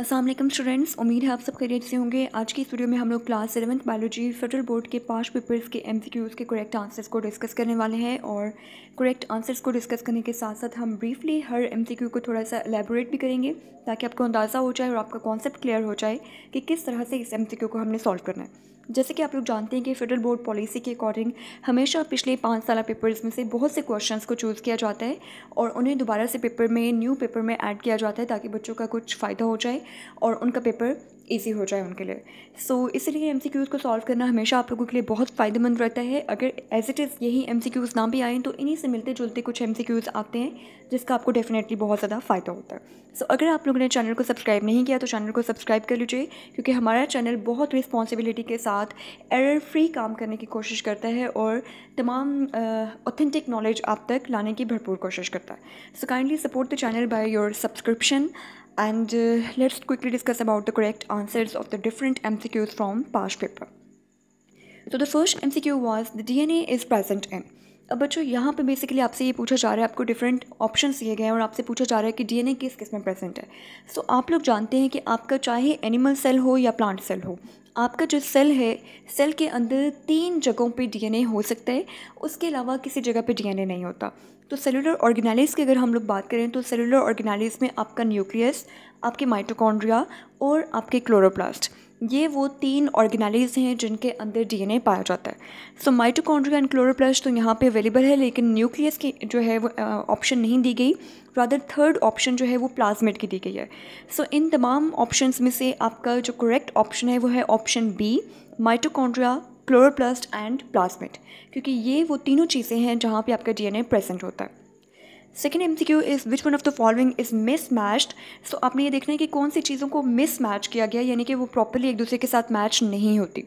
अस्सलाम वालेकुम स्टूडेंट्स, उम्मीद है आप सब खैरियत से होंगे। आज की इस वीडियो में हम लोग क्लास 7 बायोलॉजी फेडरल बोर्ड के 5 पेपर्स के एमसीक्यूज़ के करेक्ट आंसर्स को डिस्कस करने वाले हैं। और करेक्ट आंसर्स को डिस्कस करने के साथ साथ हम ब्रीफली हर एमसीक्यू को थोड़ा सा एलेबोरेट भी करेंगे ताकि आपको अंदाज़ा हो जाए और आपका कॉन्सेप्ट क्लियर हो जाए कि किस तरह से इस एमसीक्यू को हमने सॉल्व करना है। जैसे कि आप लोग जानते हैं कि फेडरल बोर्ड पॉलिसी के अकॉर्डिंग हमेशा पिछले 5 साल पेपर्स में से बहुत से क्वेश्चंस को चूज़ किया जाता है और उन्हें दोबारा से पेपर में न्यू पेपर में ऐड किया जाता है ताकि बच्चों का कुछ फ़ायदा हो जाए और उनका पेपर ईजी हो जाए उनके लिए। सो इसलिए एमसीक्यूज़ को सॉल्व करना हमेशा आप लोगों के लिए बहुत फ़ायदेमंद रहता है। अगर एज इट इज़ यही एमसीक्यूज़ ना भी आए तो इन्हीं से मिलते जुलते कुछ एमसीक्यूज़ आते हैं जिसका आपको डेफिनेटली बहुत ज़्यादा फ़ायदा होता है। सो अगर आप लोगों ने चैनल को सब्सक्राइब नहीं किया तो चैनल को सब्सक्राइब कर लीजिए, क्योंकि हमारा चैनल बहुत रिस्पॉन्सिबिलिटी के साथ एरर फ्री काम करने की कोशिश करता है और तमाम ऑथेंटिक नॉलेज आप तक लाने की भरपूर कोशिश करता है। So kindly support the channel by your subscription and let's quickly discuss about the correct answers of the different MCQs from past paper. So the first MCQ was the DNA is present in. अब बच्चों यहाँ पे basically आपसे ये पूछा जा रहा है, आपको डिफरेंट ऑप्शंस दिए गए हैं और आपसे पूछा जा रहा है कि डीएनए किस किस में प्रेजेंट है। सो आप लोग जानते हैं कि आपका चाहे एनिमल सेल हो या प्लांट सेल हो, आपका जो सेल है सेल के अंदर 3 जगहों पे डीएनए हो सकता है, उसके अलावा किसी जगह पे डीएनए नहीं होता। तो सेलुलर ऑर्गेनाइल्स की अगर हम लोग बात करें तो सेलुलर ऑर्गेनाइल्स में आपका न्यूक्लियस, आपके माइटोकॉन्ड्रिया और आपके क्लोरोप्लास्ट, ये वो 3 ऑर्गेनाइल्स हैं जिनके अंदर डीएनए पाया जाता है। सो माइटोकॉन्ड्रिया एंड क्लोरोप्लास्ट तो यहाँ पे अवेलेबल है, लेकिन न्यूक्लियस की जो है वो ऑप्शन नहीं दी गई, रादर थर्ड ऑप्शन जो है वो प्लाज्मिड की दी गई है। सो इन तमाम ऑप्शंस में से आपका जो करेक्ट ऑप्शन है वो है option B, mitochondria, chloroplast and plasmid, क्योंकि ये वो तीनों चीज़ें हैं जहाँ पे आपका डीएनए प्रेजेंट होता है। Second MCQ is which one of the following is mismatched. So आपने ये देखना है कि कौन सी चीज़ों को मिसमैच किया गया, यानी कि वो प्रॉपरली एक दूसरे के साथ मैच नहीं होती।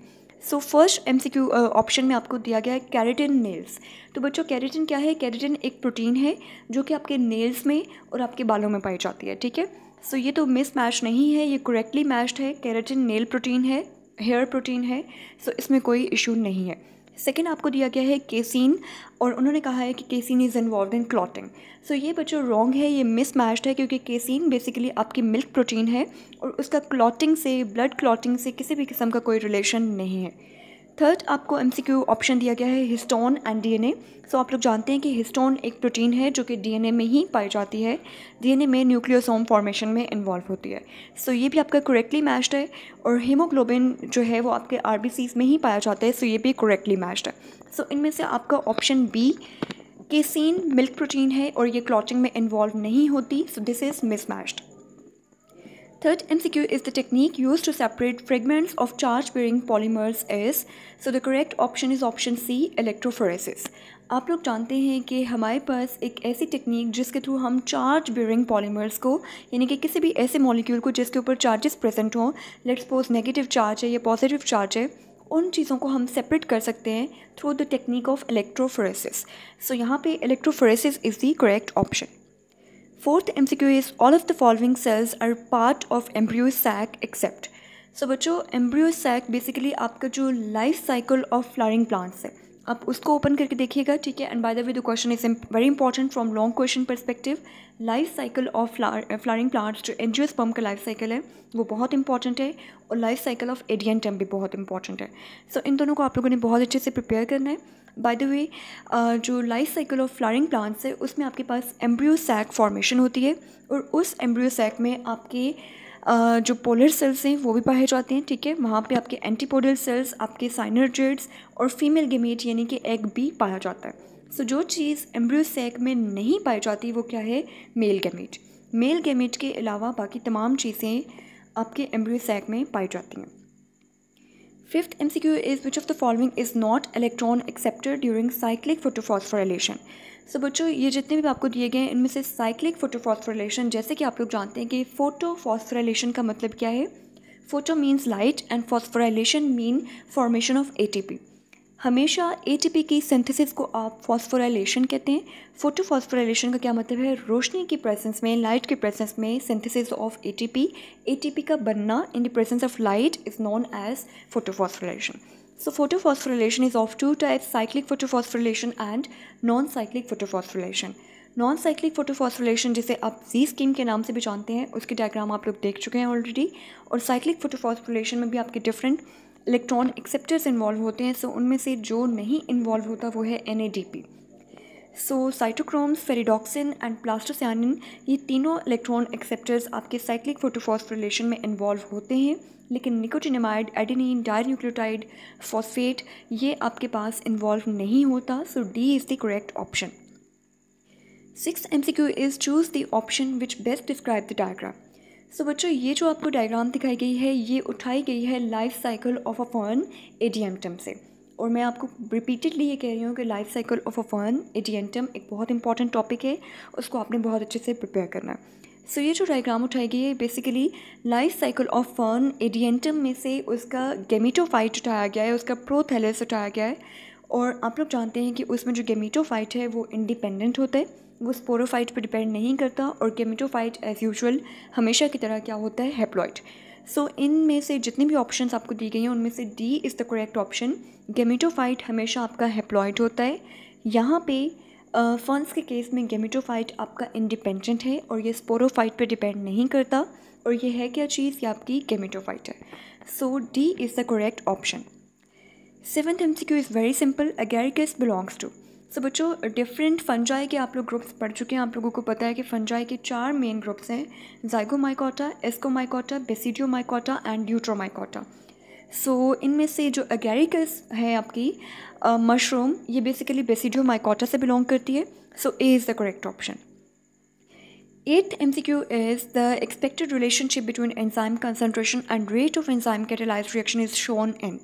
सो फर्स्ट एमसीक्यू ऑप्शन में आपको दिया गया है केराटिन नेल्स। तो बच्चों केराटिन क्या है? केराटिन एक प्रोटीन है जो कि आपके नेल्स में और आपके बालों में पाई जाती है, ठीक है। सो ये तो मिसमैच नहीं है, ये करेक्टली मैच्ड है। केराटिन नेल प्रोटीन है, हेयर प्रोटीन है, सो इसमें कोई इशू नहीं है। सेकेंड आपको दिया गया है केसीन, और उन्होंने कहा है कि casein is involve in clotting. So ये बच्चों रॉन्ग है, ये मिसमैच्ड है, क्योंकि केसीन बेसिकली आपकी मिल्क प्रोटीन है और उसका क्लॉटिंग से, ब्लड क्लॉटिंग से किसी भी किस्म का कोई रिलेशन नहीं है। थर्ड आपको एमसीक्यू ऑप्शन दिया गया है हिस्टोन एंड डीएनए। सो आप लोग जानते हैं कि हिस्टोन एक प्रोटीन है जो कि डीएनए में ही पाई जाती है, डीएनए में न्यूक्लियोसोम फॉर्मेशन में इन्वॉल्व होती है। सो ये भी आपका करेक्टली मैच्ड है। और हीमोग्लोबिन जो है वो आपके आरबीसीज में ही पाया जाता है, सो ये भी करेक्टली मैच्ड है। सो इनमें से आपका option B casein milk protein है और ये क्लॉटिंग में इन्वॉल्व नहीं होती, so this is mismatched. Third MCQ is the technique used to separate fragments of charge-bearing polymers is. So the correct option is option C, electrophoresis. आप लोग जानते हैं कि हमारे पास एक ऐसी टेक्निक जिसके थ्रू हम चार्ज बेयरिंग पॉलीमर्स को, यानी कि किसी भी ऐसे मॉलिक्यूल को जिसके ऊपर चार्जेस प्रेजेंट हों, लेट्स सपोज नेगेटिव चार्ज है या पॉजिटिव चार्ज है, उन चीज़ों को हम सेपरेट कर सकते हैं through the technique of electrophoresis. So यहाँ पे electrophoresis is the correct option. Fourth MCQ is all of the following cells are part of embryo sac except. So बच्चों एम्ब्रियो सैक बेसिकली आपका जो life cycle of flowering plants है, आप उसको open करके देखिएगा, ठीक है। And by the way the question is very important from long question perspective. Life cycle of flowering plants, जो एंजियोस्पर्म का लाइफ साइकिल है वो बहुत इंपॉर्टेंट है, और लाइफ साइकिल ऑफ एडियंटम भी बहुत इंपॉर्टेंट है। सो इन दोनों को आप लोगों ने बहुत अच्छे से प्रिपेयर करना है। बाय द वे जो life cycle of flowering plants है उसमें आपके पास एम्ब्रियो सैक फॉर्मेशन होती है, और उस एम्ब्रियो सैक में आपके जो पोलर सेल्स हैं वो भी पाए जाते हैं, ठीक है। वहाँ पे आपके एंटीपोडल सेल्स, आपके साइनोजेट्स और फीमेल गेमेट यानी कि एग भी पाया जाता है। सो जो चीज़ एम्ब्रियो सैक में नहीं पाई जाती वो क्या है? Mail gamete. मेल गेमेट के अलावा बाकी तमाम चीज़ें आपके एम्ब्रियो सैक में पाई जाती हैं। Fifth MCQ is which of the following is not electron acceptor during cyclic photophosphorylation. So बच्चों ये जितने भी आपको दिए गए हैं इनमें से साइक्लिक फोटोफॉस्फोराइलेशन, जैसे कि आप लोग जानते हैं कि फोटोफॉस्फोराइलेशन का मतलब क्या है? Photo means light and phosphorylation mean formation of ATP. हमेशा एटीपी की सिंथेसिस को आप फॉस्फोराइलेशन कहते हैं। फोटोफॉस्फोराइलेशन का क्या मतलब है? रोशनी की प्रेजेंस में, लाइट के प्रेजेंस में सिंथेसिस ऑफ एटीपी, एटीपी का बनना in the presence of light is known as photophosphorylation. So photophosphorylation is of 2 types, cyclic photophosphorylation and non cyclic photophosphorylation. Non cyclic photophosphorylation जिसे आप जी स्कीम के नाम से भी जानते हैं, उसकी डायग्राम आप लोग देख चुके हैं ऑलरेडी। और साइक्लिक फोटोफॉस्फोराइलेशन में भी आपके डिफरेंट इलेक्ट्रॉन एक्सेप्टर्स इन्वॉल्व होते हैं, सो उनमें से जो नहीं इन्वॉल्व होता वो है NADP। So cytochromes, ferredoxin and plastocyanin, ये तीनों इलेक्ट्रॉन एक्सेप्टर्स आपके साइक्लिक फोटोफॉस्फोराइलेशन में इन्वॉल्व होते हैं, लेकिन निकोटिनेमाइड, एडेनिन, डायन्यूक्लियोटाइड, फॉस्फेट ये आपके पास इन्वॉल्व नहीं होता। So D is the correct option. 6th MCQ is choose the option which best describe the diagram. So बच्चों, ये जो आपको डायग्राम दिखाई गई है ये उठाई गई है life cycle of a fern Adiantum से, और मैं आपको रिपीटेडली ये कह रही हूँ कि life cycle of a fern Adiantum एक बहुत इंपॉर्टेंट टॉपिक है, उसको आपने बहुत अच्छे से प्रिपेयर करना है। सो ये जो डायग्राम उठाई गई है basically life cycle of fern Adiantum में से उसका गेमेटोफाइट उठाया गया है, उसका प्रोथैलेस उठाया गया है, और आप लोग जानते हैं कि उसमें जो गेमेटोफाइट है वो इंडिपेंडेंट होता है, वो स्पोरोफाइट पर डिपेंड नहीं करता, और गेमेटोफाइट एज़ यूजुअल हमेशा की तरह क्या होता है, हैप्लॉइड। सो इनमें से जितने भी ऑप्शंस आपको दी गई हैं उनमें से D is the correct option. Gametophyte हमेशा आपका हैप्लॉइड होता है। यहाँ पे फर्न्स के केस में गेमेटोफाइट आपका इंडिपेंडेंट है और ये स्पोरोफाइट पे डिपेंड नहीं करता, और ये है क्या चीज़, ये आपकी गेमेटोफाइट है। So D is the correct option. 7th MCQ is very simple, agaricus belongs to. So बच्चों, डिफरेंट फंजाई के आप लोग ग्रुप्स पढ़ चुके हैं, आप लोगों को पता है कि फंजाई के 4 मेन ग्रुप्स हैं, zygomycota, ascomycota, basidiomycota and deuteromycota. So इनमें से जो एगेरिकस है आपकी मशरूम, ये बेसिकली बेसिडियोमाइकोटा से बिलोंग करती है। So A is the correct option. 8th MCQ is the expected relationship between enzyme concentration and rate of enzyme catalyse reaction is shown in.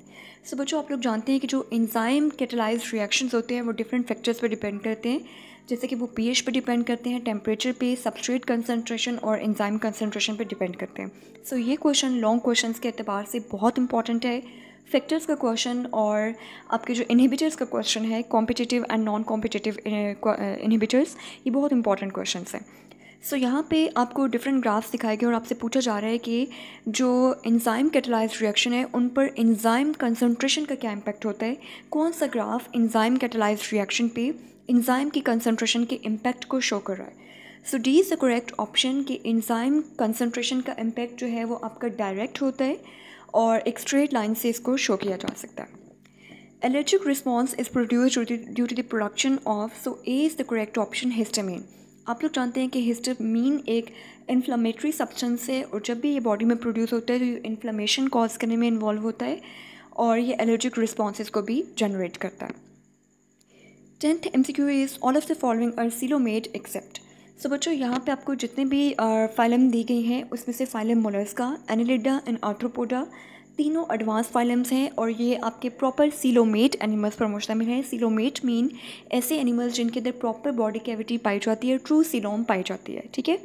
So बच्चों, आप लोग जानते हैं कि जो एंजाइम कैटेलाइज रिएक्शंस होते हैं वो डिफरेंट फैक्टर्स पर डिपेंड करते हैं, जैसे कि वो पीएच पर डिपेंड करते हैं, टेम्परेचर पे, सबस्ट्रेट कंसनट्रेशन और एंजाइम कंसनट्रेशन पर डिपेंड करते हैं। सो ये क्वेश्चन लॉन्ग क्वेश्चंस के अतबार से बहुत इंपॉर्टेंट है। फैक्टर्स का क्वेश्चन और आपके जो इनहिबिटर्स का क्वेश्चन है, competitive and non competitive inhibitors, ये बहुत इंपॉर्टेंट क्वेश्चन हैं। सो यहाँ पे आपको डिफरेंट ग्राफ्स दिखाए गए और आपसे पूछा जा रहा है कि जो एंजाइम कैटेलाइज रिएक्शन है उन पर एंजाइम कंसनट्रेशन का क्या इम्पैक्ट होता है। कौन सा ग्राफ एंजाइम कैटेलाइज रिएक्शन पे एंजाइम की कंसनट्रेशन के इम्पैक्ट को शो कर रहा है। So D is the correct option कि एंजाइम कंसनट्रेशन का इम्पैक्ट जो है वो आपका डायरेक्ट होता है और एक स्ट्रेट लाइन से इसको शो किया जा सकता है। Allergic response is produced due to the production of, so A is the correct option, histamine. आप लोग जानते हैं कि हिस्टामिन एक इन्फ्लामेटरी सब्सटेंस है, और जब भी ये बॉडी में प्रोड्यूस होता है तो ये इन्फ्लामेशन कॉज करने में इन्वॉल्व होता है और ये एलर्जिक रिस्पॉन्सेज को भी जनरेट करता है। 10th MCQ is all of the following are coelomate except. So बच्चों, यहाँ पे आपको जितने भी फाइलम दी गई हैं उसमें से phylum Mollusca, Annelida and arthropoda, तीनों एडवांस फाइलम्स हैं और ये आपके प्रॉपर सीलोमेट एनिमल्स पर मुश्तमिल हैं। सीलोमेट मीन ऐसे एनिमल्स जिनके अंदर प्रॉपर बॉडी कैविटी पाई जाती है, ट्रू सीलोम पाई जाती है, ठीक है।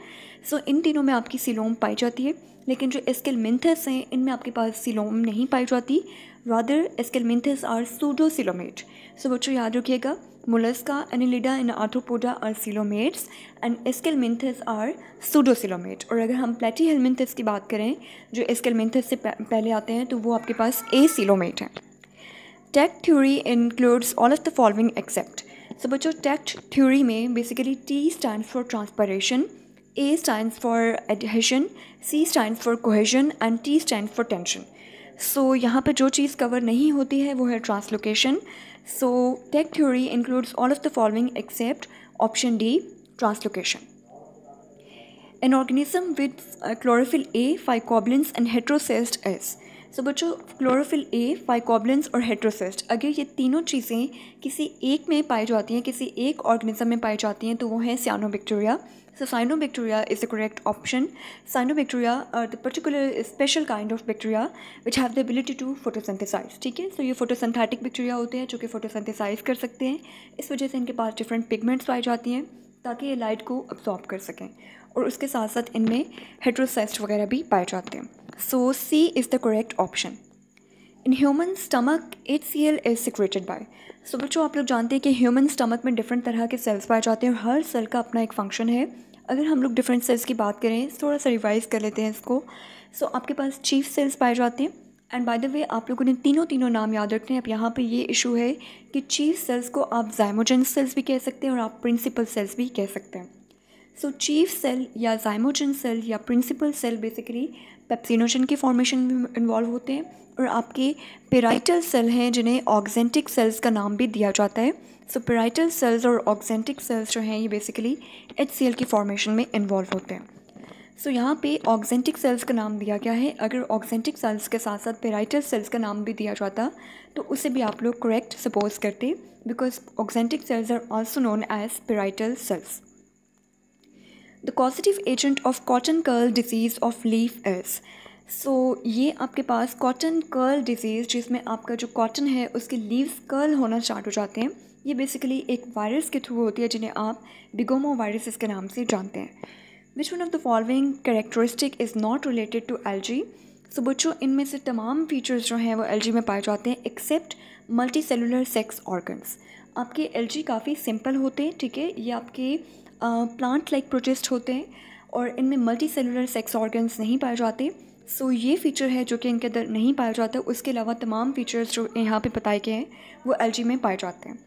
सो इन तीनों में आपकी सीलोम पाई जाती है, लेकिन जो एस्केलमिंथस हैं इनमें आपके पास सीलोम नहीं पाई जाती, rather Aschelminthes are pseudo coelomate. So बच्चों, याद रखिएगा, Mollusca, Annelida and arthropoda are coelomates and Aschelminthes are pseudocoelomate. और अगर हम प्लेटीहेलमिंथस की बात करें जो एस्केलमिंथस से पहले आते हैं तो वो आपके पास ए सीलोमेट हैं। TACT theory includes all of the following except. So बच्चों, टैक्ट थ्योरी में basically T stands for transpiration, A stands for adhesion, C stands for cohesion and T stands for tension. So यहाँ पर जो चीज़ cover नहीं होती है वो है translocation. So TACT theory includes all of the following except option D, translocation. An organism with chlorophyll A, phycobilins and heterocyst is. So बच्चों, chlorophyll ए, phycobilins और हेट्रोसिस्ट, अगर ये तीनों चीज़ें किसी एक में पाई जाती हैं, किसी एक ऑर्गेनिज्म में पाई जाती हैं, तो वो है cyanobacteria. So cyanobacteria is the correct option. Cyanobacteria are the particular special kind of bacteria which have the ability to photosynthesize. ठीक है, so ये photosynthetic bacteria होते हैं जो कि photosynthesize कर सकते हैं, इस वजह से इनके पास different pigments पाई जाती हैं ताकि ये light को absorb कर सकें, और उसके साथ साथ इनमें heterocyst वगैरह भी पाए जाते हैं। So C is the correct option. In human stomach HCl is secreted by. So बच्चों, आप लोग जानते हैं कि ह्यूमन स्टमक में डिफरेंट तरह के सेल्स पाए जाते हैं और हर सेल का अपना एक फंक्शन है। अगर हम लोग डिफरेंट सेल्स की बात करें, थोड़ा सा रिवाइज कर लेते हैं इसको। सो आपके पास चीफ सेल्स पाए जाते हैं, एंड बाय द वे आप लोगों ने तीनों नाम याद रखने हैं। अब यहाँ पे ये इशू है कि चीफ सेल्स को आप जाइमोजन सेल्स भी कह सकते हैं और आप प्रिंसिपल सेल्स भी कह सकते हैं। सो चीफ सेल या जाइमोजन सेल या प्रिंसिपल सेल बेसिकली पेप्सिनोजन के फॉर्मेशन में इन्वॉल्व होते हैं और आपके पेराइटल सेल हैं जिन्हें ऑक्सेंटिक सेल्स का नाम भी दिया जाता है। सो पेराइटल सेल्स और ऑक्सेंटिक सेल्स जो हैं ये बेसिकली HCl के फॉर्मेशन में इन्वॉल्व होते हैं। सो यहाँ पे ऑक्सेंटिक सेल्स का नाम दिया गया है। अगर ऑक्सेंटिक सेल्स के साथ साथ पेराइटल सेल्स का नाम भी दिया जाता तो उसे भी आप लोग करेक्ट सपोज करते, because oxyntic cells are also known as parietal cells. The causative agent of cotton curl disease of leaf is, so ये आपके पास कॉटन कर्ल डिजीज़ जिसमें आपका जो कॉटन है उसके लीव्स कर्ल होना स्टार्ट हो जाते हैं, ये बेसिकली एक वायरस के थ्रू होती है जिन्हें आप बिगोमो वायरसेस के नाम से जानते हैं। Which one of the following characteristic is not related to algae, so बच्चों इनमें से तमाम फीचर्स जो हैं वो एल्जी में पाए जाते हैं except multi cellular sex organs. आपके एल्जी काफ़ी सिंपल होते हैं, ठीक है, ये आपके प्लांट लाइक प्रोटिस्ट होते हैं और इनमें मल्टी सेलुलर सेक्स ऑर्गन्स नहीं पाए जाते। सो ये फीचर है जो कि इनके अंदर नहीं पाया जाता। उसके अलावा तमाम फीचर्स जो यहाँ पे बताए गए हैं वो एल्जी में पाए जाते हैं।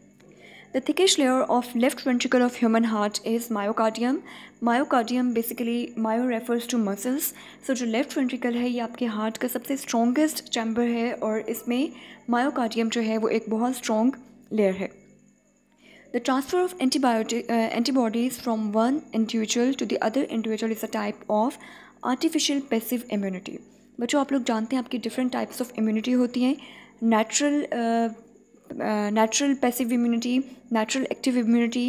The thickest layer of left ventricle of human heart is myocardium. Myocardium basically myo refers to muscles. So जो लेफ़्ट वेंट्रिकल है ये आपके हार्ट का सबसे स्ट्रॉन्गेस्ट चैम्बर है और इसमें मायोकार्डियम जो है वो एक बहुत स्ट्रॉन्ग लेयर है। The transfer of antibodies from one individual to the other individual is a type of artificial passive immunity. बच्चों आप लोग जानते हैं आपकी different types of immunity होती हैं, natural passive immunity, natural active immunity,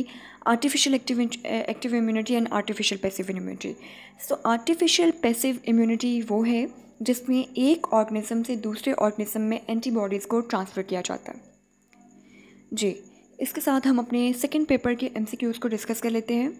artificial active immunity and artificial passive immunity. So artificial passive immunity वो है जिसमें एक organism से दूसरे organism में antibodies को transfer किया जाता है। जी, इसके साथ हम अपने सेकेंड पेपर के MCQs को डिस्कस कर लेते हैं।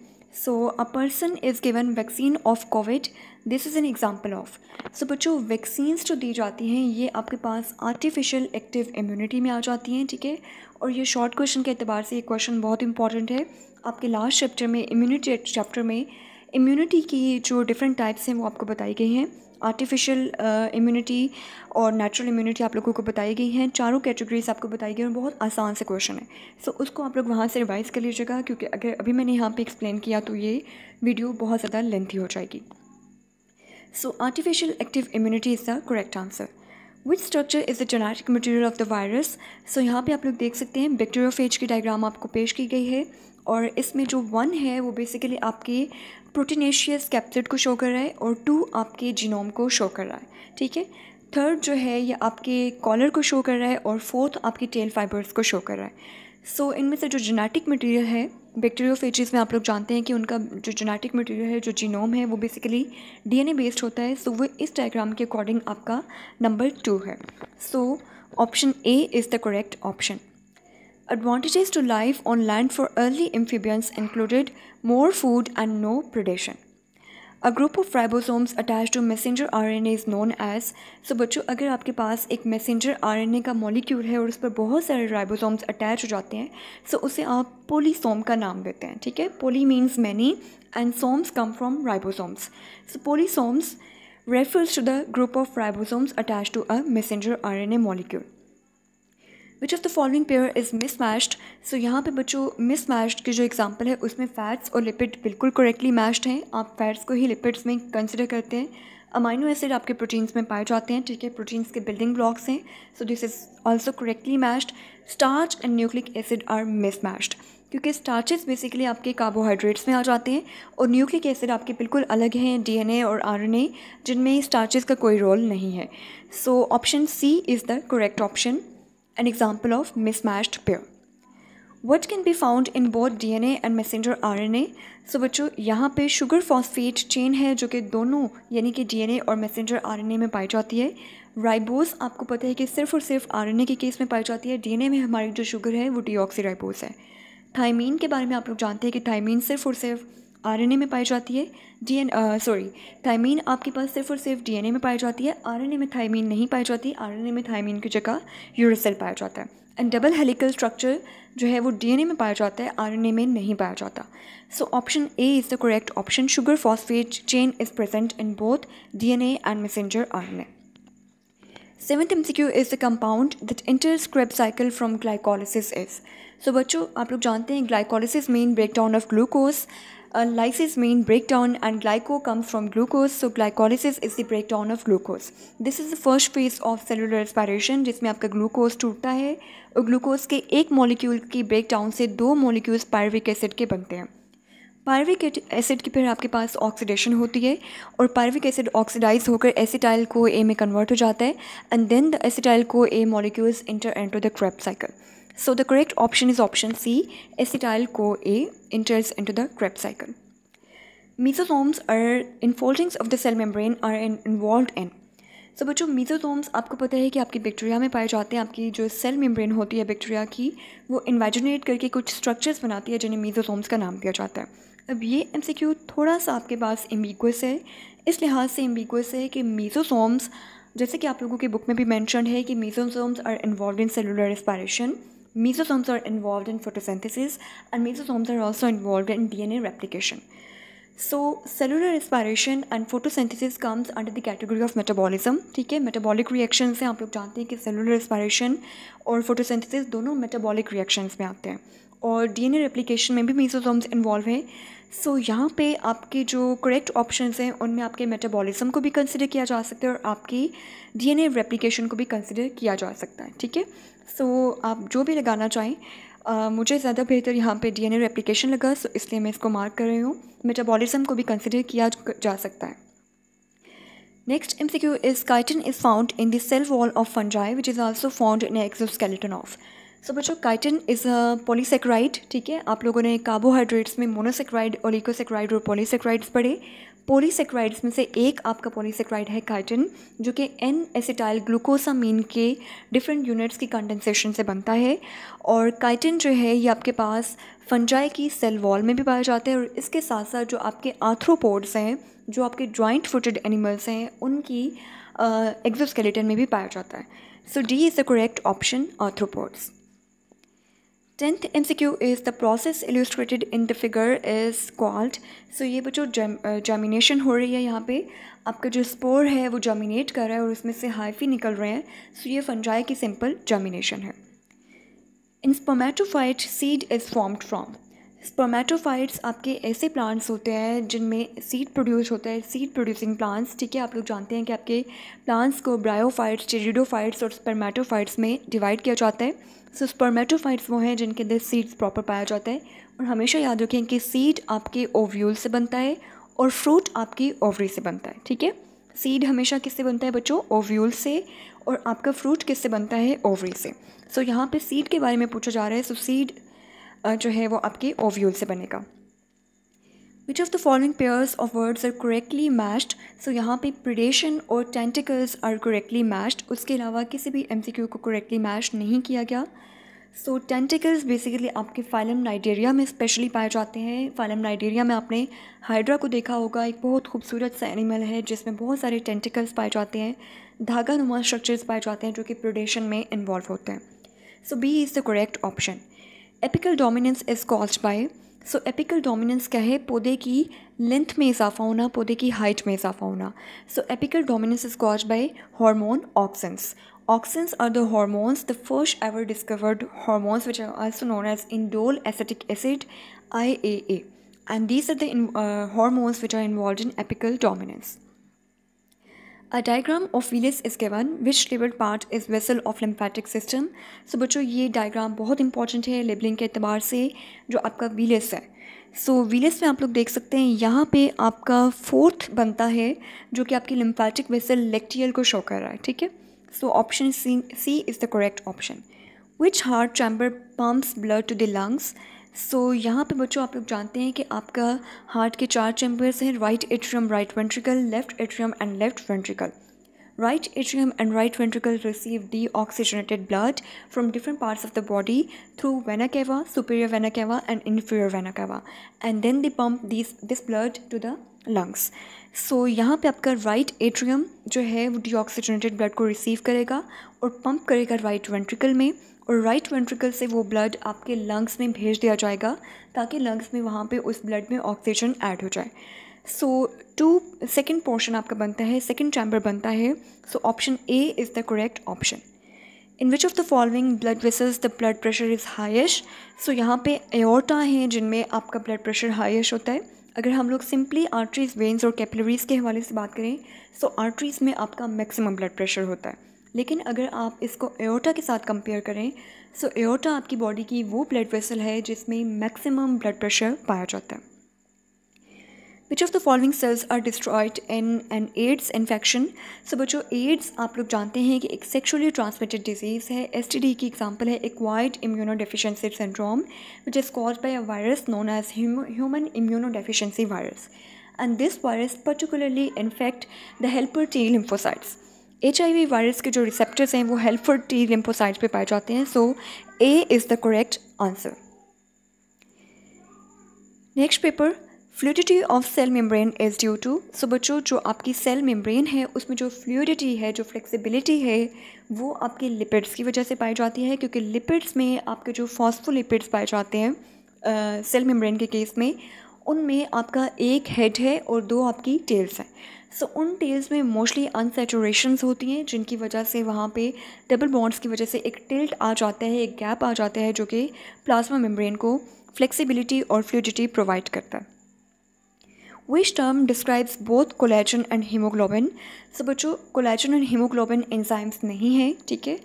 So a person is given vaccine of COVID, this is an example of. So बच्चों वैक्सीन्स जो दी जाती हैं ये आपके पास आर्टिफिशियल एक्टिव इम्यूनिटी में आ जाती हैं, ठीक है, और ये शॉर्ट क्वेश्चन के अतबार से ये क्वेश्चन बहुत इंपॉर्टेंट है। आपके लास्ट चैप्टर में इम्यूनिटी चैप्टर में इम्यूनिटी की जो डिफरेंट टाइप्स हैं वो आपको बताई गई हैं। आर्टिफिशियल इम्यूनिटी और नेचुरल इम्यूनिटी आप लोगों को बताई गई हैं, चारों कैटेगरीज आपको बताई गई हैं और बहुत आसान से क्वेश्चन है। सो उसको आप लोग वहाँ से रिवाइज कर लीजिएगा क्योंकि अगर अभी मैंने यहाँ पे एक्सप्लेन किया तो ये वीडियो बहुत ज़्यादा लेंथी हो जाएगी। So artificial active immunity is the correct answer. Which structure is the genetic material of the virus, so यहाँ पर आप लोग देख सकते हैं बैक्टीरियोफेज की डायग्राम आपको पेश की गई है और इसमें जो 1 है वो बेसिकली आपके प्रोटीनेशियस कैप्सिड को शो कर रहा है और 2 आपके जीनोम को शो कर रहा है, ठीक है। 3rd जो है ये आपके कॉलर को शो कर रहा है और 4th आपके टेल फाइबर्स को शो कर रहा है। सो इनमें से जो जेनेटिक मटेरियल है बैक्टीरियोफेजेस में आप लोग जानते हैं कि उनका जो जेनेटिक मटेरियल है जो जीनोम है वो बेसिकली DNA बेस्ड होता है। सो वो इस डायग्राम के अकॉर्डिंग आपका नंबर 2 है। So option A is the correct option. Advantages to life on land for early amphibians included more food and no predation. A group of ribosomes attached to messenger RNA is known as, so बच्चों अगर आपके पास एक messenger RNA का molecule है और उस पर बहुत सारे ribosomes attach हो जाते हैं so उसे आप polysome का नाम देते हैं, ठीक है। Poly means many and somes come from ribosomes. So polysomes refers to the group of ribosomes attached to a messenger RNA molecule. Which of the following pair is mismatched, so यहाँ पे बच्चों mismatched की जो example है उसमें fats और lipid बिल्कुल correctly matched हैं। आप फैट्स को ही लिपिड्स में कंसिडर करते हैं। अमाइनो एसिड आपके प्रोटीन्स में पाए जाते हैं, ठीक है, प्रोटीन्स के बिल्डिंग ब्लॉक्स हैं, so this is also correctly matched. Starch and nucleic acid are mismatched क्योंकि स्टार्चेस बेसिकली आपके कार्बोहाइड्रेट्स में आ जाते हैं और न्यूक्लिक एसिड आपके बिल्कुल अलग हैं DNA और RNA जिनमें स्टार्चेस का कोई रोल नहीं है। So option C is the correct option, an example of mismatched pair. What can be found in both DNA and messenger RNA? So बच्चों यहाँ पे sugar phosphate chain है जो कि दोनों यानी कि DNA और messenger RNA में पाई जाती है। Ribose आपको पता है कि सिर्फ और सिर्फ RNA के केस में पाई जाती है, DNA में हमारी जो sugar है वो deoxyribose है। Thymine के बारे में आप लोग जानते हैं कि thymine सिर्फ और सिर्फ RNA में पाई जाती है। थाइमीन आपके पास सिर्फ और सिर्फ DNA में पाई जाती है, RNA में थाइमीन नहीं पाई जाती। RNA में थाइमीन की जगह यूरेसिल पाया जाता है। एंड डबल हेलिकल स्ट्रक्चर जो है वो DNA में पाया जाता है, RNA में नहीं पाया जाता। So option A is the correct option, sugar phosphate chain is present in both DNA and messenger RNA। Seventh MCQ is the compound that enters Krebs cycle from glycolysis is. So बच्चों आप लोग जानते हैं glycolysis mean break down of glucose, lysis mean breakdown and glyco comes from glucose, so glycolysis is the breakdown of glucose. This is the first phase of cellular respiration जिसमें आपका glucose टूटता है और ग्लूकोज के एक molecule की breakdown से दो मॉलिक्यूल्स पायरुविक एसिड के बनते हैं। पायरुविक एसिड की फिर आपके पास ऑक्सीडेशन होती है और पायरुविक एसिड ऑक्सीडाइज होकर एसिटाइल को ए में कन्वर्ट हो जाता है and then the acetyl co A molecules enter into the Krebs cycle. So the correct option is option C, acetyl-CoA enters into the Krebs cycle. Mesosomes are enfoldings of the cell membrane are involved in. So बच्चों mesosomes आपको पता है कि आपकी bacteria में पाए जाते हैं। आपकी जो सेल मेम्ब्रेन होती है बैक्टीरिया की वो इन्वेजिनेट करके कुछ स्ट्रक्चर्स बनाती है जिन्हें mesosomes का नाम दिया जाता है। अब ये MCQ थोड़ा सा आपके पास एम्बिगुअस है, इस लिहाज से एम्बिगुअस है कि mesosomes, जैसे कि आप लोगों की बुक में भी मैंशन है कि mesosomes are involved in cellular respiration. Mesosomes are involved in photosynthesis and mesosomes are also involved in DNA replication. So cellular respiration and photosynthesis comes under the category of metabolism. ठीक है, metabolic reactions से आप लोग जानते हैं कि cellular respiration और photosynthesis दोनों metabolic reactions में आते हैं और DNA replication में भी mesosomes involved है। So यहाँ पे आपके जो correct options हैं उनमें आपके metabolism को भी consider किया जा सकता है और आपकी DNA replication को भी consider किया जा सकता है। ठीक है, सो आप जो भी लगाना चाहें, मुझे ज़्यादा बेहतर यहाँ पे DNA रेप्लिकेशन लगा, सो इसलिए मैं इसको मार्क कर रही हूँ। मेटाबॉलिज्म को भी कंसिडर किया जा सकता है। Next MCQ is chitin is found in the cell wall of fungi which is also found in exoskeleton of. So बच्चों काइटिन इज़ अ पॉलीसेक्राइड। ठीक है, आप लोगों ने कार्बोहाइड्रेट्स में मोनोसेक्राइड, ओलिगोसेक्राइड और पॉलीसेक्राइड्स पढ़े। पॉलीसेक्राइड्स में से एक आपका पॉलीसेक्राइड है काइटिन जो कि एन एसिटाइल ग्लूकोसामीन के डिफरेंट यूनिट्स की कंडेंसेशन से बनता है और काइटिन जो है ये आपके पास फंजाई की सेल वॉल में भी पाया जाता है और इसके साथ साथ जो आपके आर्थ्रोपोड्स हैं, जो आपके ज्वाइंट फुटेड एनिमल्स हैं, उनकी एक्सोस्केलेटन में भी पाया जाता है। So D is the correct option, arthropods. 10th MCQ is the process illustrated in the figure is called. So ये बच्चों germination हो रही है। यहाँ पे आपका जो स्पोर है वो germinate कर रहा है और उसमें से हाइफी निकल रहे हैं। सो ये फंजाई की simple germination है। In spermatophyte seed is formed from. Spermatophytes आपके ऐसे प्लांट्स होते हैं जिनमें सीड प्रोड्यूस होता है, सीड प्रोड्यूसिंग प्लांट्स। ठीक है, आप लोग जानते हैं कि आपके प्लांट्स को ब्रायोफाइट्स, चिरिडोफाइट्स और स्पर्मेटोफाइट्स में डिवाइड किया जाता है। सो स्पर्मेटोफाइट्स वो हैं जिनके अंदर सीड्स प्रॉपर पाया जाता है और हमेशा याद रखें कि सीड आपके ओव्यूल से बनता है और फ्रूट आपकी ओवरी से बनता है। ठीक है, सीड हमेशा किससे बनता है बच्चों? ओव्यूल से। और आपका फ्रूट किससे बनता है? ओवरी से। सो यहाँ पर सीड के बारे में पूछा जा रहा है। सो सीड जो है वो आपके ओव्यूल से बनेगा। Which of the following pairs of words are correctly matched. So यहाँ पे प्रीडेशन और टेंटिकल्स आर करेक्टली मैच्ड, उसके अलावा किसी भी MCQ को करेक्टली मैच नहीं किया गया। सो टेंटिकल्स बेसिकली आपके फाइलम नाइडेरिया में स्पेशली पाए जाते हैं। फाइलम नाइडेरिया में आपने हाइड्रा को देखा होगा, एक बहुत खूबसूरत सा एनिमल है जिसमें बहुत सारे टेंटिकल्स पाए जाते हैं, धागा नुमा स्ट्रक्चर्स पाए जाते हैं जो कि प्रीडेशन में इन्वॉल्व होते हैं। So B is the correct option. Apical dominance is caused by. So apical dominance क्या है? पौधे की लेंथ में इजाफा होना, पौधे की हाइट में इजाफा होना। So apical dominance is caused by hormone auxins. Auxins are the hormones, the first ever discovered hormones which are also known as indole acetic acid, IAA, and these are the hormones which are involved in apical dominance. A diagram of villus is given, which labelled part is vessel of lymphatic system. So बच्चों ये diagram बहुत important है labelling के अतबार से, जो आपका villus है। So villus में आप लोग देख सकते हैं यहाँ पे आपका fourth बनता है जो कि आपकी lymphatic vessel lacteal को show कर रहा है। ठीक है, so option C is the correct option. Which heart chamber pumps blood to the lungs? सो यहाँ पे बच्चों आप लोग जानते हैं कि आपका हार्ट के चार चैम्बर्स हैं, right atrium, right ventricle, left atrium and left ventricle. Right atrium and right ventricle receive deoxygenated blood from different parts of the body through vena cava, superior vena cava and inferior vena cava, and then they pump this blood to the lungs. So यहाँ पे आपका right atrium जो है वो deoxygenated blood को receive करेगा और pump करेगा राइट वेंट्रिकल में और राइट वेंट्रिकल से वो ब्लड आपके लंग्स में भेज दिया जाएगा ताकि लंग्स में वहाँ पे उस ब्लड में ऑक्सीजन ऐड हो जाए। सो सेकेंड पोर्शन आपका बनता है, सेकेंड चैम्बर बनता है. So option A is the correct option. In which of the following blood vessels the blood pressure is highest. So यहाँ पे एओर्टा हैं जिनमें आपका ब्लड प्रेशर हाइस्ट होता है. अगर हम लोग सिंपली आर्टरीज, वेन्स और कैपिलरीज के हवाले से बात करें सो आर्टरीज में आपका मैक्सिमम ब्लड प्रेशर होता है, लेकिन अगर आप इसको एओर्टा के साथ कंपेयर करें सो एओर्टा आपकी बॉडी की वो ब्लड वेसल है जिसमें मैक्सिमम ब्लड प्रेशर पाया जाता है. Which of the following cells are destroyed in an AIDS infection. So बच्चों एड्स आप लोग जानते हैं कि एक सेक्शुअली ट्रांसमिटेड डिजीज़ है. एसटीडी की एग्जांपल है acquired immuno deficiency syndrome which is caused by a virus known as human immuno deficiency virus, and this virus particularly infect the helper T lymphocytes. HIV virus के जो receptors हैं वो helper T lymphocytes पे पाए जाते हैं. So A is the correct answer. Next paper fluidity of cell membrane is due to. So बच्चों जो आपकी सेल मेम्ब्रेन है उसमें जो फ्लूइडिटी है, जो फ्लेक्सिबिलिटी है वो आपके लिपिड्स की वजह से पाई जाती है, क्योंकि लिपिड्स में आपके जो फॉस्फोलिपिड्स पाए जाते हैं सेल मेम्ब्रेन के केस में, उनमें आपका एक हेड है और दो आपकी टेल्स हैं. सो उन टेल्स में मोस्टली अनसैचुरेशंस होती हैं जिनकी वजह से वहाँ पे डबल बॉन्ड्स की वजह से एक टिल्ट आ जाता है, एक गैप आ जाता है जो कि प्लाज्मा मेम्ब्रेन को फ्लेक्सिबिलिटी और फ्लूइडिटी प्रोवाइड करता है. Which term describes both collagen and hemoglobin? So बच्चों collagen and hemoglobin enzymes नहीं है, ठीक है.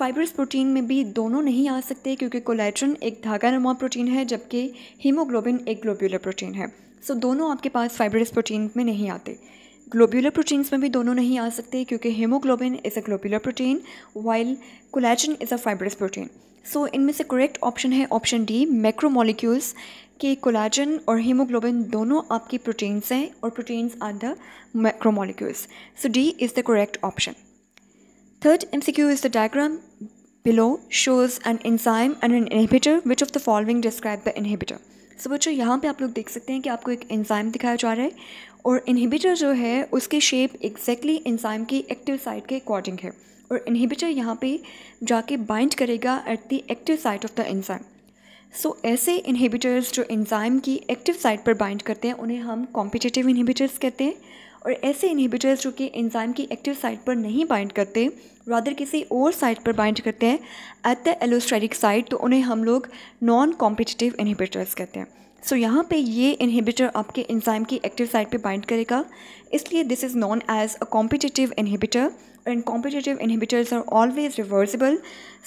Fibrous protein में भी दोनों नहीं आ सकते क्योंकि collagen एक धागानुमा प्रोटीन है जबकि hemoglobin एक ग्लोब्यूलर प्रोटीन है. So दोनों आपके पास fibrous protein में नहीं आते. ग्लोब्यूलर प्रोटीन्स में भी दोनों नहीं आ सकते क्योंकि haemoglobin is a globular protein while collagen is a fibrous protein. So इनमें से करेक्ट ऑप्शन है ऑप्शन डी मैक्रोमोलिक्यूल्स, के कोलेजन और हीमोग्लोबिन दोनों आपकी प्रोटीन्स हैं और proteins are the macromolecules. So D is the correct option. Third MCQ is the diagram below shows an enzyme and an inhibitor, which of the following describe the inhibitor. So बच्चों यहाँ पे आप लोग देख सकते हैं कि आपको एक एंजाइम दिखाया जा रहा है और इनहिबिटर जो है उसकी शेप एग्जैक्टली एंजाइम की एक्टिव साइट के अकॉर्डिंग है, और इनहिबिटर यहाँ पे जाके बाइंड करेगा at the active site of the enzyme. So ऐसे इनहिबिटर्स जो एंजाइम की एक्टिव साइट पर बाइंड करते हैं उन्हें हम कॉम्पिटिटिव इनहिबिटर्स कहते हैं, और ऐसे इनहिबिटर्स जो कि एंजाइम की एक्टिव साइट पर नहीं बाइंड करते, रादर किसी और साइट पर बाइंड करते हैं एट द एलोस्टेरिक साइट, तो उन्हें हम लोग नॉन कॉम्पिटिटिव इनहिबिटर्स कहते हैं. सो यहाँ पे ये इनहिबिटर आपके एंजाइम की एक्टिव साइट पे बाइंड करेगा, इसलिए this is known as a competitive inhibitor, and competitive inhibitors are always reversible.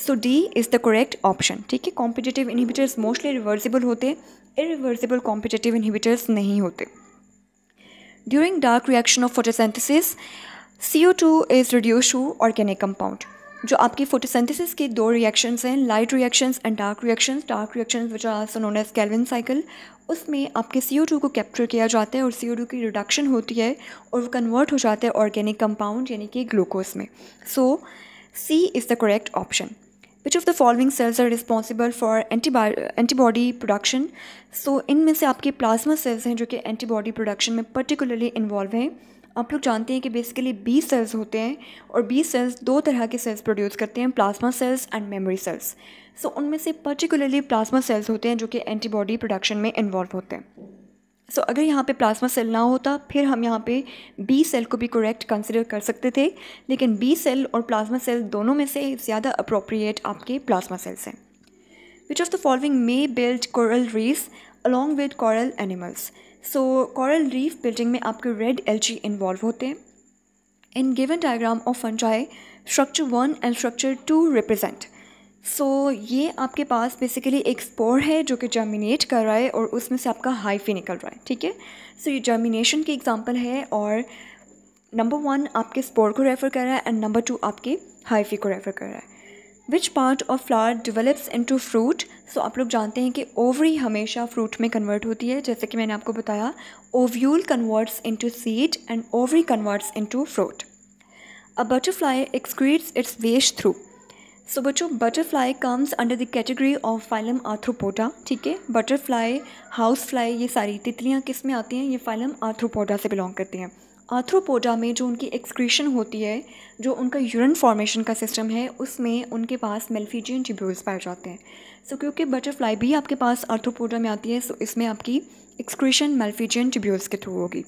So D is the correct option, ठीक है. कॉम्पिटिटिव इनहिबिटर्स मोस्टली रिवर्सिबल होते, इरिवर्सिबल कॉम्पिटिटिव इनहिबिटर्स नहीं होते. During dark reaction of photosynthesis, CO2 is reduced to organic compound. जो आपकी photosynthesis के दो reactions हैं, light reactions and dark reactions which are also known as Kelvin cycle, उसमें आपके CO2 को capture किया जाता है और CO2 की reduction होती है और वो convert हो जाता है organic compound यानी कि glucose में. So C is the correct option. Which of the following cells are responsible for antibody production? So इनमें से आपके प्लाज्मा सेल्स हैं जो कि एंटीबॉडी प्रोडक्शन में पर्टिकुलरली इन्वॉल्व हैं. आप लोग जानते हैं कि बेसिकली बी सेल्स होते हैं और बी सेल्स दो तरह के सेल्स प्रोड्यूस करते हैं, plasma cells and memory cells. So उनमें से पर्टिकुलरली प्लाज्मा सेल्स होते हैं जो कि एंटीबॉडी प्रोडक्शन में इन्वॉल्व होते हैं. सो अगर यहाँ पे प्लाज्मा सेल ना होता फिर हम यहाँ पे बी सेल को भी करेक्ट कंसिडर कर सकते थे, लेकिन बी सेल और प्लाज्मा सेल दोनों में से ज़्यादा अप्रोप्रिएट आपके प्लाज्मा सेल्स हैं. Which of the following may build coral reefs along with coral animals. So coral reef building में आपके रेड एल्जी इन्वॉल्व होते हैं. In given diagram of fungi structure 1 and structure 2 represent. So ये आपके पास basically एक spore है जो कि जर्मिनेट कर रहा है और उसमें से आपका हाइफी निकल रहा है, ठीक है. सो ये जर्मिनेशन की एग्जांपल है और नंबर 1 आपके स्पोर को रेफ़र कर रहा है एंड नंबर 2 आपके हाइफी को रेफ़र कर रहा है. Which part of flower develops into fruit. So आप लोग जानते हैं कि ओवरी हमेशा फ्रूट में कन्वर्ट होती है, जैसे कि मैंने आपको बताया ovule converts into seed and ovary converts into fruit. A butterfly excretes its waste through. So बच्चों butterfly comes under the category of phylum arthropoda, ठीक है. बटरफ्लाई, हाउस फ्लाई, ये सारी तितलियाँ किस में आती हैं, ये फाइलम आर्थ्रोपोडा से बिलोंग करती हैं. आर्थ्रोपोडा में जो उनकी एक्सक्रीशन होती है, जो उनका यूरिन फॉर्मेशन का सिस्टम है, उसमें उनके पास मेल्फिजियन ट्यूब्यूल्स पाए जाते हैं. सो क्योंकि बटरफ्लाई भी आपके पास आर्थ्रोपोडा में आती है, सो इसमें आपकी excretion malphigian tubules के थ्रू होगी.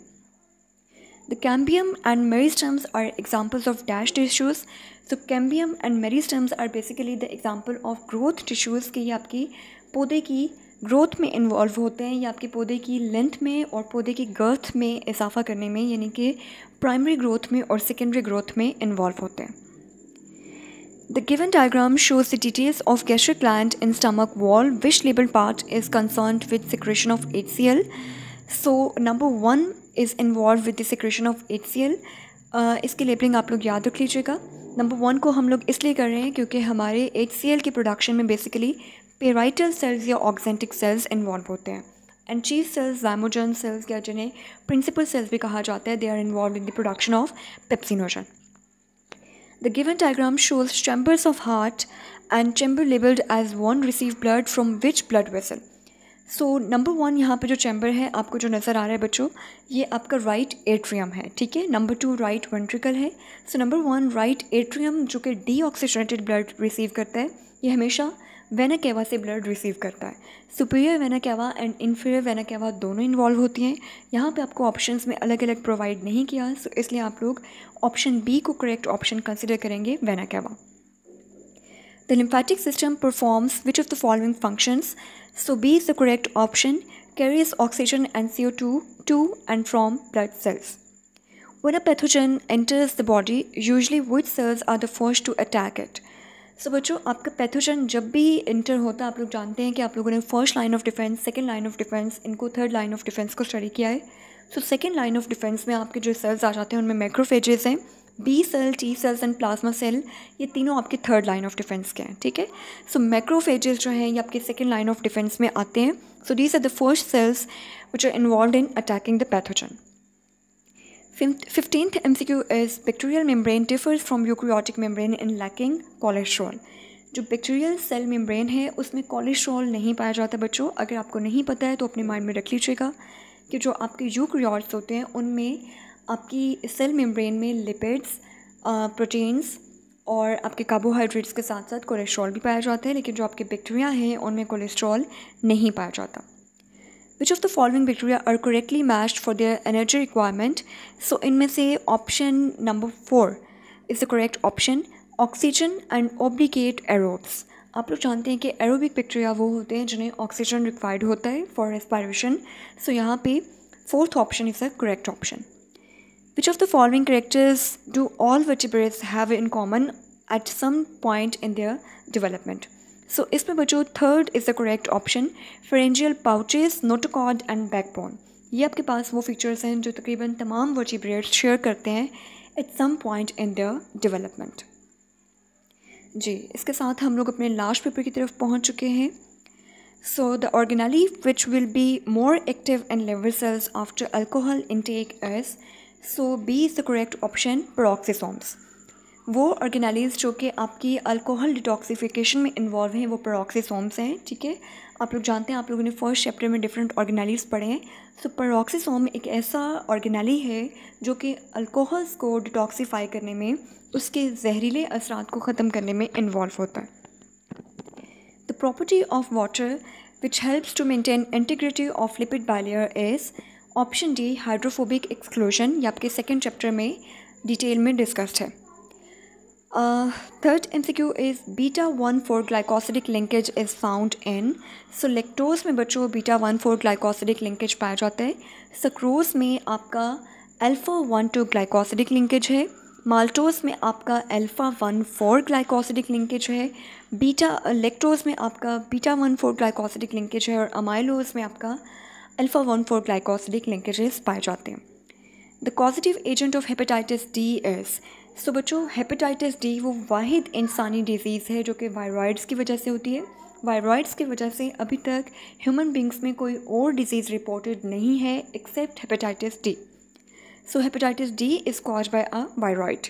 The cambium and meristems are examples of dash tissues. So cambium and meristems are basically the example of growth tissues कि ये आपकी पौधे की ग्रोथ में इन्वॉल्व होते हैं या आपके पौधे की लेंथ में और पौधे की गर्थ में इजाफा करने में, यानी कि प्राइमरी ग्रोथ में और सेकेंडरी ग्रोथ में इन्वॉल्व होते हैं. The given diagram shows the details of gastric gland in stomach wall, which labeled part is concerned with secretion of HCl. So number 1 is involved with the secretion of HCl. इसकी labelling आप लोग याद रख लीजिएगा. Number 1 को हम लोग इसलिए कर रहे हैं क्योंकि हमारे HCl की प्रोडक्शन में बेसिकली पेराइटल सेल्स या ऑक्सेंटिक सेल्स इन्वॉल्व होते हैं, and chief cells, zymogen cells या जिन्हें प्रिंसिपल सेल्स भी कहा जाता है, they are involve in the production of pepsinogen. The given diagram shows chambers of heart and chamber labeled as one receive blood from which blood vessel. So number 1 यहाँ पे जो chamber है आपको जो नज़र आ रहा है बच्चों, ये आपका right atrium है, ठीक है. Number 2 right ventricle है. So number 1 right atrium जो कि deoxygenated blood receive करता है, ये हमेशा वेना केवा से ब्लड रिसीव करता है. Superior vena cava and inferior vena cava दोनों इन्वॉल्व होती हैं. यहाँ पे आपको ऑप्शंस में अलग अलग प्रोवाइड नहीं किया, सो इसलिए आप लोग ऑप्शन बी को करेक्ट ऑप्शन कंसिडर करेंगे, vena cava. The lymphatic system performs which of the following functions. So B is the correct option. Carries oxygen and CO2 to and from blood cells. When a pathogen enters the body usually which cells are the first to attack it. So बच्चों आपका pathogen जब भी inter होता है, आप लोग जानते हैं कि आप लोगों ने first line of defence, second line of defence, इनको थर्ड लाइन ऑफ डिफेंस को स्टडी किया है. So second line of defence में आपके जो सेल्स आ जाते हैं उनमें मैक्रोफेजेस हैं, B cell, T cells and plasma cell, ये तीनों आपके थर्ड लाइन ऑफ डिफेंस के हैं, ठीक है. सो मैक्रोफेजेस जो हैं ये आपके सेकेंड लाइन ऑफ डिफेंस में आते हैं. So these are the first cells which are involve in attacking the pathogen. 15th MCQ is bacterial membrane differs from eukaryotic membrane in lacking cholesterol. जो बैक्टीरियल सेल मेम्ब्रेन है उसमें cholesterol नहीं पाया जाता बच्चों. अगर आपको नहीं पता है तो अपने माइंड में रख लीजिएगा कि जो आपके यूकैरियोट्स होते हैं उनमें आपकी सेल मेम्ब्रेन में लिपिड्स, प्रोटीन्स और आपके कार्बोहाइड्रेट्स के साथ साथ कोलेस्ट्रॉल भी पाया जाता है, लेकिन जो आपके बैक्टीरिया हैं उनमें कोलेस्ट्रॉल नहीं पाया जाता. Which of the following bacteria are correctly matched for their energy requirement? So इनमें से option number 4 is the correct option. Oxygen and obligate aerobes. आप लोग जानते हैं कि aerobic bacteria वो होते हैं जिन्हें oxygen required होता है for respiration. So यहाँ पे 4th option is the correct option. Which of the following characters do all vertebrates have in common at some point in their development? So इसमें बच्चों third is the correct option. Pharyngeal pouches, notochord and backbone, ये आपके पास वो features हैं जो तकरीबन तमाम vertebrates share करते हैं at some point in their development. जी, इसके साथ हम लोग अपने लास्ट पेपर की तरफ पहुंच चुके हैं. So the organelle which will be more active in liver cells after alcohol intake is. So B is the correct option, peroxisomes. वो ऑर्गेनालीज जो कि आपकी अल्कोहल डिटॉक्सिफिकेशन में इन्वॉल्व हैं वो पेरोक्सिसोम्स हैं, ठीक है. आप लोग जानते हैं, आप लोगों ने फर्स्ट चैप्टर में डिफरेंट ऑर्गेनालीज पढ़े हैं. सो पेरोक्सिसोम एक ऐसा ऑर्गेनाली है जो कि अल्कोहल्स को डिटॉक्सीफाई करने में, उसके जहरीले असरात को ख़त्म करने में इन्वॉल्व होता है. The property of water which helps to maintain integrity of lipid barrier is. Option D, hydrophobic exclusion. ये आपके सेकेंड चैप्टर में डिटेल में डिस्कस्ड है. Third MCQ is beta-1,4 glycosidic linkage is found in. So lactose में बच्चों beta-1,4 glycosidic linkage पाया जाता है. Sucrose में आपका alpha-1,2 glycosidic linkage है. Maltose में आपका alpha-1,4 glycosidic linkage है. Lactose में आपका beta-1,4 glycosidic linkage है और amylose में आपका alpha-1,4 glycosidic linkages पाए जाते हैं. The causative agent of hepatitis D is. सो बच्चों हेपेटाइटिस डी वो वाहिद इंसानी डिजीज़ है जो कि वायरॉइड्स की वजह से होती है. वायरॉइड्स की वजह से अभी तक ह्यूमन बींग्स में कोई और डिजीज़ रिपोर्टेड नहीं है except hepatitis D. So hepatitis D is caused by a viroid.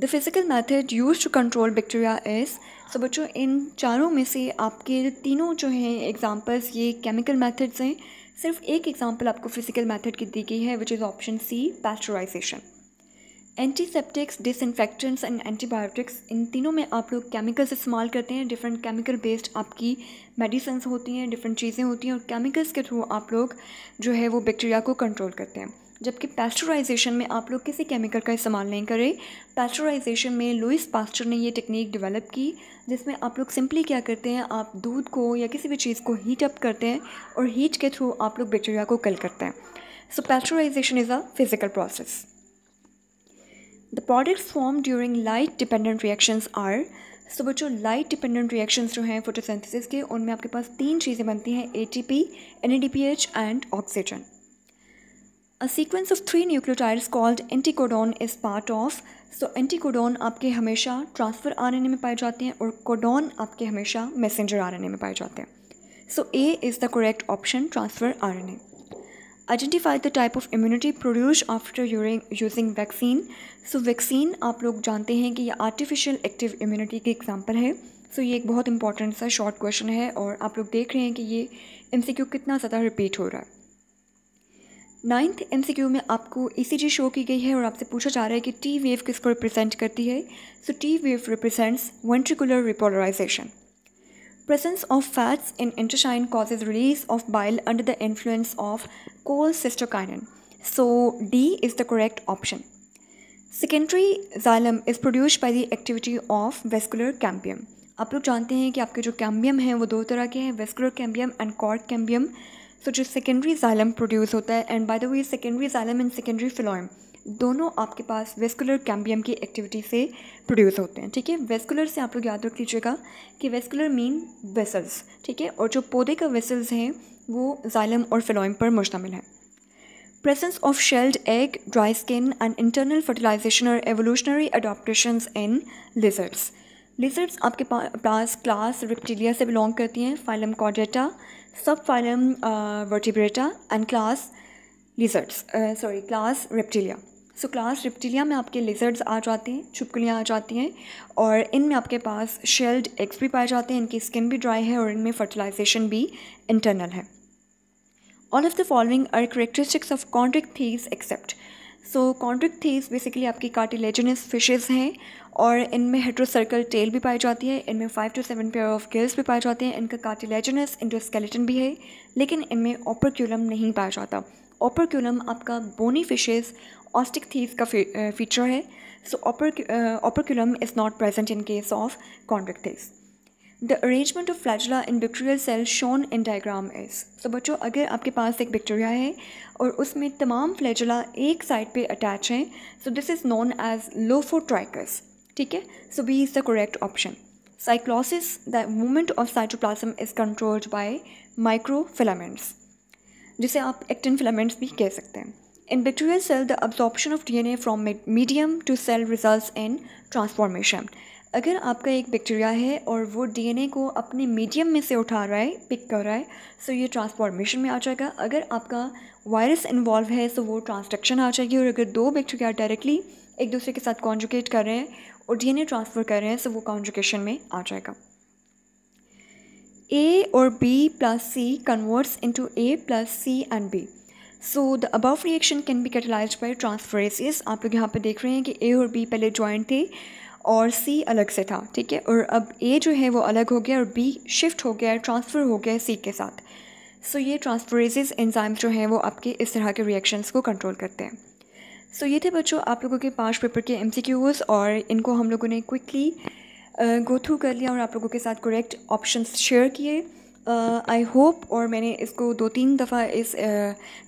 The physical method use to control bacteria is. So बच्चों इन चारों में से आपके तीनों जो हैं एग्ज़ाम्पल्स ये केमिकल मैथड्स हैं. सिर्फ एक एग्ज़ाम्पल आपको फिज़िकल मैथड की दी गई है which is option C, pasteurisation. Antiseptics, disinfectants and antibiotics, इन तीनों में आप लोग केमिकल्स इस्तेमाल करते हैं। डिफरेंट केमिकल बेस्ड आपकी मेडिसिन्स होती हैं, डिफरेंट चीज़ें होती हैं और केमिकल्स के थ्रू आप लोग जो है वो बैक्टीरिया को कंट्रोल करते हैं। जबकि पैस्चराइजेशन में आप लोग किसी केमिकल का इस्तेमाल नहीं करें। पैस्चराइजेशन में लुइस पास्चर ने ये टेक्निक डेवलप की, जिसमें आप लोग सिंपली क्या करते हैं, आप दूध को या किसी भी चीज़ को हीट अप करते हैं और हीट के थ्रू आप लोग बैक्टीरिया को किल करते हैं। So pasteurisation is a physical process. The products form during light dependent reactions are, so बच्चों लाइट डिपेंडेंट रिएक्शंस जो हैं फोटोसिंथेसिस के, उनमें आपके पास तीन चीज़ें बनती हैं, ATP, NADPH and oxygen. A sequence of 3 nucleotides called anticodon is part of, so anticodon आपके हमेशा ट्रांसफर आरएनए में पाए जाते हैं और कोडॉन आपके हमेशा मैसेंजर आरएनए में पाए जाते हैं। So A is the correct option, transfer RNA. Identify the type of immunity produce after using vaccine, so vaccine आप लोग जानते हैं कि ये आर्टिफिशियल एक्टिव इम्यूनिटी की एग्जाम्पल है। सो ये एक बहुत इंपॉर्टेंट सा शॉर्ट क्वेश्चन है और आप लोग देख रहे हैं कि ये एमसीक्यू कितना ज़्यादा रिपीट हो रहा है। 9th एमसीक्यू में आपको ईसीजी शो की गई है और आपसे पूछा जा रहा है कि टी वेव किसको रिप्रेजेंट करती है। So T wave represents ventricular repolarisation. Presence of fats in intestine causes release of bile under the influence of cholecystokinin, so D is the correct option. Secondary xylem is produced by the activity of vascular cambium. आप लोग जानते हैं कि आपके जो cambium हैं वो दो तरह के हैं, vascular cambium and cork cambium. So जो सेकेंडरी जाइलम प्रोड्यूस होता है, and by the way secondary xylem and secondary phloem दोनों आपके पास वेस्कुलर कैम्बियम की एक्टिविटी से प्रोड्यूस होते हैं। ठीक है, वेस्कुलर से आप लोग याद रख लीजिएगा कि वेस्कुलर मीन वेसल्स, ठीक है, और जो पौधे का वेसल्स हैं वो जाइलम और फिलोएम पर मुश्तमिल है। Presence of shelled egg, dry skin and internal fertilisation और evolutionary adaptations in lizards. Lizards आपके पास क्लास रेप्टिलिया से बिलोंग करती हैं, फाइलम कॉर्डेटा, सब phylum vertebrata and class lizards, sorry class reptilia. So class reptilia में आपके लिजर्ड्स आ जाते हैं, छुपकलियाँ आ जाती हैं और इनमें आपके पास शेल्ड एग्स भी पाए जाते हैं। इनकी स्किन भी ड्राई है और इनमें फर्टिलाइजेशन भी इंटरनल है। All of the following are characteristics of chondrichthyes except, so chondrichthyes basically आपकी कार्टिलेजिनस फिशेज हैं और इनमें हेट्रोसर्कल टेल भी पाई जाती है, इनमें 5 to 7 पेयर ऑफ गिल्स भी पाए जाते हैं, इनका कार्टिलेजिनस इंडोस्केलेटन भी है, लेकिन इनमें ओपरक्यूलम नहीं पाया जाता। ओपरक्यूलम आपका बोनी फिशेज ऑस्टिकथीज का फीचर है। So operculum is not present in case of chondrichthyes. The arrangement of flagella in bacterial cell shown in diagram is, so बच्चों अगर आपके पास एक बैक्टीरिया है और उसमें तमाम फ्लैजुला एक साइड पे अटैच हैं, so this is known as lophotrichous, ठीक है, so B is the correct option. Cyclosis, the movement of cytoplasm is controlled by microfilaments, जिसे आप एक्टिन फिलामेंट्स भी कह सकते हैं। In bacterial cell the absorption of DNA from medium to cell results in transformation. अगर आपका एक bacteria है और वो डीएनए को अपने मीडियम में से उठा रहा है, पिक कर रहा है, सो ये ट्रांसफॉर्मेशन में आ जाएगा। अगर आपका वायरस इन्वॉल्व है सो वो ट्रांसडक्शन आ जाएगी, और अगर दो बैक्टीरिया डायरेक्टली एक दूसरे के साथ कॉन्जुगेट कर रहे हैं और डीएनए ट्रांसफ़र कर रहे हैं सो वो कॉन्जुगेशन में आ जाएगा। ए और B plus C converts into A plus C and B, so the above reaction can be catalysed by transferases. आप लोग यहाँ पे देख रहे हैं कि ए और बी पहले जॉइंट थे और सी अलग से था, ठीक है, और अब ए जो है वो अलग हो गया और बी शिफ्ट हो गया, ट्रांसफ़र हो गया सी के साथ। सो ये ट्रांसफरेसिस एंजाइम्स जो हैं वो आपके इस तरह के रिएक्शंस को कंट्रोल करते हैं। सो ये थे बच्चों आप लोगों के 5 पेपर के एमसीक्यूज़, और इनको हम लोगों ने क्विकली गो थ्रू कर लिया और आप लोगों के साथ करेक्ट ऑप्शंस शेयर किए। आई होप, और मैंने इसको 2-3 दफ़ा इस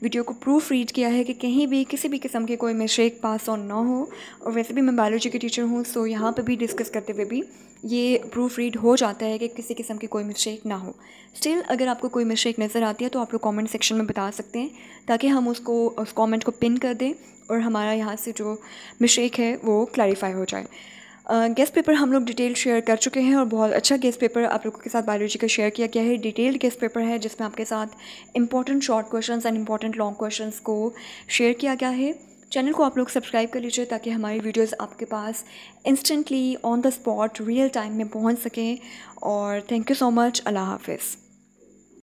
वीडियो को प्रूफ रीड किया है कि कहीं भी किसी भी किस्म के कोई मिस्टेक पास ऑन ना हो, और वैसे भी मैं बायोलॉजी की टीचर हूँ सो यहाँ पे भी डिस्कस करते हुए भी ये प्रूफ रीड हो जाता है कि किसी किस्म की कोई मिस्टेक ना हो। स्टिल अगर आपको कोई मिस्टेक नज़र आती है तो आप लोग कॉमेंट सेक्शन में बता सकते हैं, ताकि हम उसको उस कॉमेंट को पिन कर दें और हमारा यहाँ से जो मिस्टेक है वो क्लैरिफाई हो जाए। गेस्ट पेपर हम लोग डिटेल शेयर कर चुके हैं और बहुत अच्छा गेस्ट पेपर आप लोगों के साथ बायोलॉजी का शेयर किया गया है। डिटेल्ड गेस्ट पेपर है जिसमें आपके साथ important short questions and important long questions को शेयर किया गया है। चैनल को आप लोग सब्सक्राइब कर लीजिए ताकि हमारी वीडियोस आपके पास instantly on the spot real time में पहुंच सकें। और थैंक यू सो मच, अल्लाह हाफिज़।